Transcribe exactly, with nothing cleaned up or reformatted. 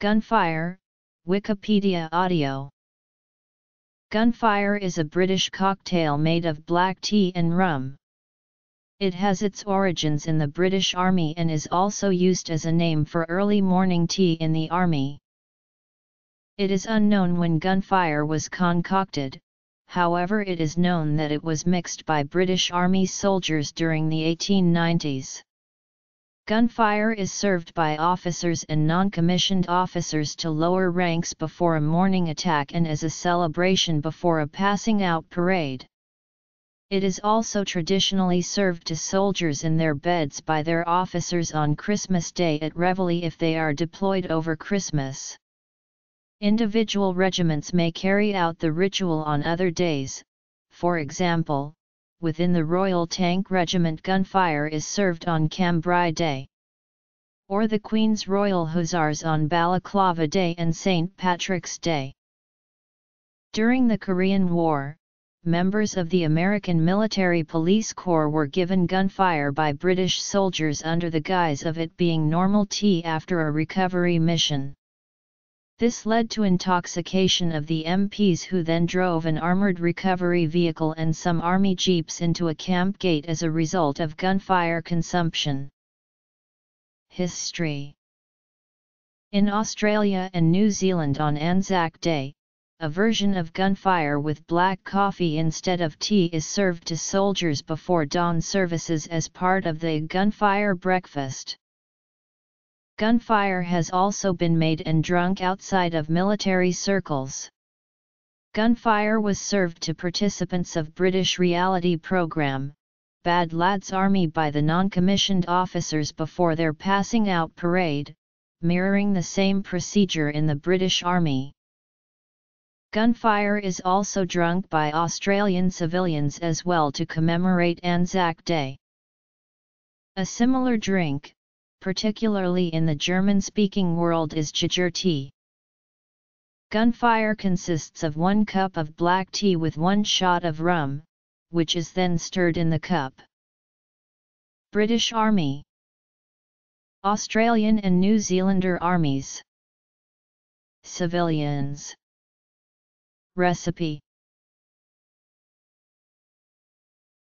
Gunfire, Wikipedia audio. Gunfire is a British cocktail made of black tea and rum. It has its origins in the British Army and is also used as a name for early morning tea in the Army. It is unknown when gunfire was concocted, however it is known that it was mixed by British Army soldiers during the eighteen nineties. Gunfire is served by officers and non-commissioned officers to lower ranks before a morning attack and as a celebration before a passing out parade. It is also traditionally served to soldiers in their beds by their officers on Christmas Day at Reveille if they are deployed over Christmas. Individual regiments may carry out the ritual on other days, for example, within the Royal Tank Regiment gunfire is served on Cambrai Day, or the Queen's Royal Hussars on Balaclava Day and Saint Patrick's Day. During the Korean War, members of the American Military Police Corps were given gunfire by British soldiers under the guise of it being normal tea after a recovery mission. This led to intoxication of the M Ps who then drove an armoured recovery vehicle and some army jeeps into a camp gate as a result of gunfire consumption. History. In Australia and New Zealand on Anzac Day, a version of gunfire with black coffee instead of tea is served to soldiers before dawn services as part of the gunfire breakfast. Gunfire has also been made and drunk outside of military circles. Gunfire was served to participants of British reality programme, Bad Lads Army by the non-commissioned officers before their passing out parade, mirroring the same procedure in the British Army. Gunfire is also drunk by Australian civilians as well to commemorate Anzac Day. A similar drink, particularly in the German-speaking world, is Gigertee. Gunfire consists of one cup of black tea with one shot of rum, which is then stirred in the cup. British Army, Australian and New Zealander armies, civilians. Recipe.